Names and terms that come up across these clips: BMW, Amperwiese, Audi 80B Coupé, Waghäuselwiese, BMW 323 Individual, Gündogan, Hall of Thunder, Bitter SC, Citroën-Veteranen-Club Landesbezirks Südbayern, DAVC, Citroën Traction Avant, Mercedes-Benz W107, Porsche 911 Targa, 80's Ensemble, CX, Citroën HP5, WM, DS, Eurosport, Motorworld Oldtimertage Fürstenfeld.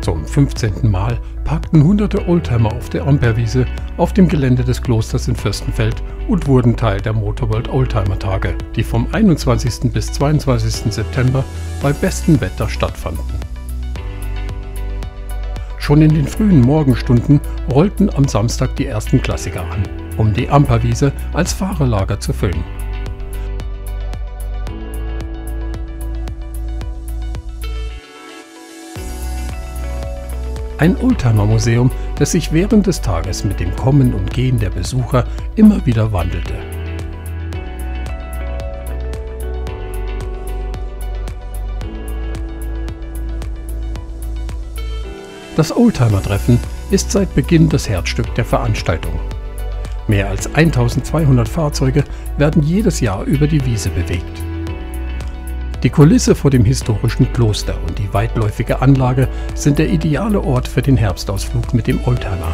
Zum 15. Mal parkten hunderte Oldtimer auf der Amperwiese auf dem Gelände des Klosters in Fürstenfeld und wurden Teil der Motorworld Oldtimertage, die vom 21. bis 22. September bei bestem Wetter stattfanden. Schon in den frühen Morgenstunden rollten am Samstag die ersten Klassiker an, um die Amperwiese als Fahrerlager zu füllen. Ein Oldtimer-Museum, das sich während des Tages mit dem Kommen und Gehen der Besucher immer wieder wandelte. Das Oldtimer-Treffen ist seit Beginn das Herzstück der Veranstaltung. Mehr als 1200 Fahrzeuge werden jedes Jahr über die Wiese bewegt. Die Kulisse vor dem historischen Kloster und die weitläufige Anlage sind der ideale Ort für den Herbstausflug mit dem Oldtimer.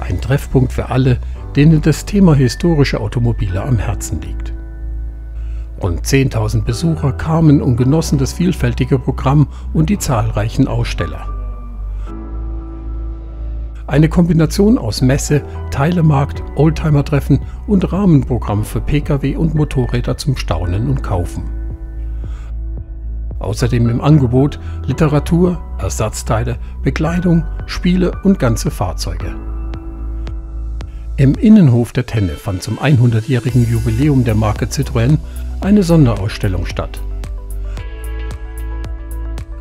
Ein Treffpunkt für alle, denen das Thema historische Automobile am Herzen liegt. Rund 10.000 Besucher kamen und genossen das vielfältige Programm und die zahlreichen Aussteller. Eine Kombination aus Messe, Teilemarkt, Oldtimer-Treffen und Rahmenprogramm für Pkw und Motorräder zum Staunen und Kaufen. Außerdem im Angebot Literatur, Ersatzteile, Bekleidung, Spiele und ganze Fahrzeuge. Im Innenhof der Tenne fand zum 100-jährigen Jubiläum der Marke Citroën eine Sonderausstellung statt.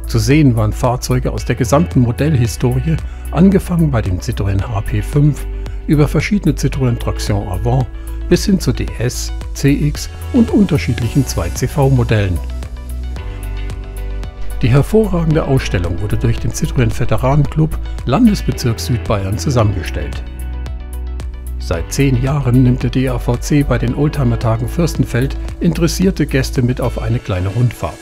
Zu sehen waren Fahrzeuge aus der gesamten Modellhistorie, angefangen bei dem Citroën HP5, über verschiedene Citroën Traction Avant bis hin zu DS, CX und unterschiedlichen 2CV-Modellen. Die hervorragende Ausstellung wurde durch den Citroën-Veteranen-Club Landesbezirks Südbayern zusammengestellt. Seit 10 Jahren nimmt der DAVC bei den Oldtimertagen Fürstenfeld interessierte Gäste mit auf eine kleine Rundfahrt.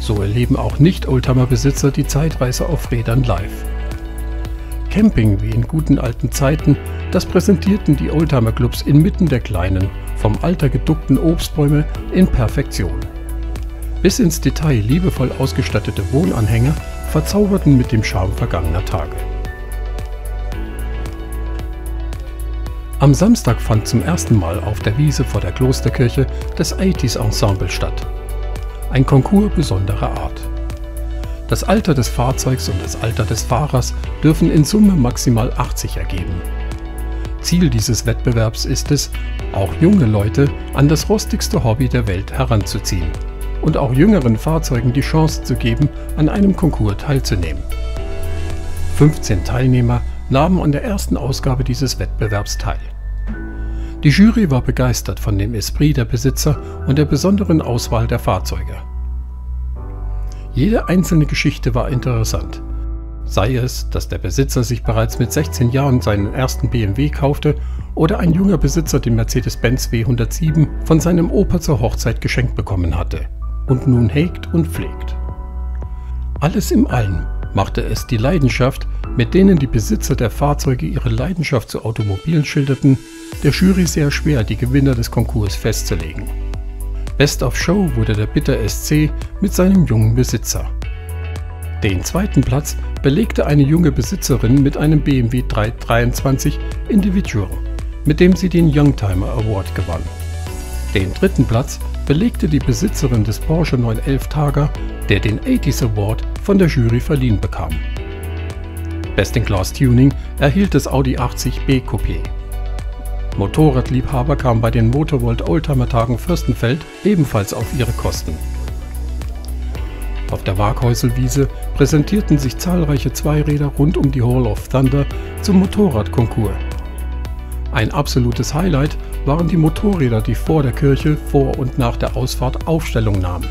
So erleben auch Nicht-Oldtimer-Besitzer die Zeitreise auf Rädern live. Camping wie in guten alten Zeiten, das präsentierten die Oldtimer-Clubs inmitten der kleinen, vom Alter geduckten Obstbäume in Perfektion. Bis ins Detail liebevoll ausgestattete Wohnanhänger verzauberten mit dem Charme vergangener Tage. Am Samstag fand zum ersten Mal auf der Wiese vor der Klosterkirche das 80's Ensemble statt. Ein Konkurs besonderer Art. Das Alter des Fahrzeugs und das Alter des Fahrers dürfen in Summe maximal 80 ergeben. Ziel dieses Wettbewerbs ist es, auch junge Leute an das rostigste Hobby der Welt heranzuziehen und auch jüngeren Fahrzeugen die Chance zu geben, an einem Konkurs teilzunehmen. 15 Teilnehmer nahmen an der ersten Ausgabe dieses Wettbewerbs teil. Die Jury war begeistert von dem Esprit der Besitzer und der besonderen Auswahl der Fahrzeuge. Jede einzelne Geschichte war interessant. Sei es, dass der Besitzer sich bereits mit 16 Jahren seinen ersten BMW kaufte oder ein junger Besitzer den Mercedes-Benz W107 von seinem Opa zur Hochzeit geschenkt bekommen hatte und nun hegt und pflegt. Alles in allem machte es die Leidenschaft, mit denen die Besitzer der Fahrzeuge ihre Leidenschaft zu Automobilen schilderten, der Jury sehr schwer, die Gewinner des Konkurses festzulegen. Best of Show wurde der Bitter SC mit seinem jungen Besitzer. Den zweiten Platz belegte eine junge Besitzerin mit einem BMW 323 Individual, mit dem sie den Youngtimer Award gewann. Den dritten Platz belegte die Besitzerin des Porsche 911 Targa, der den 80's Award von der Jury verliehen bekam. Best in Class Tuning erhielt das Audi 80B Coupé. Motorradliebhaber kamen bei den Motorworld Oldtimertagen Fürstenfeld ebenfalls auf ihre Kosten. Auf der Waghäuselwiese präsentierten sich zahlreiche Zweiräder rund um die Hall of Thunder zum Motorradkonkurs. Ein absolutes Highlight waren die Motorräder, die vor der Kirche vor und nach der Ausfahrt Aufstellung nahmen.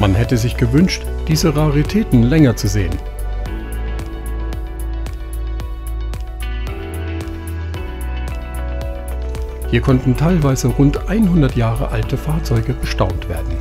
Man hätte sich gewünscht, diese Raritäten länger zu sehen. Hier konnten teilweise rund 100 Jahre alte Fahrzeuge bestaunt werden.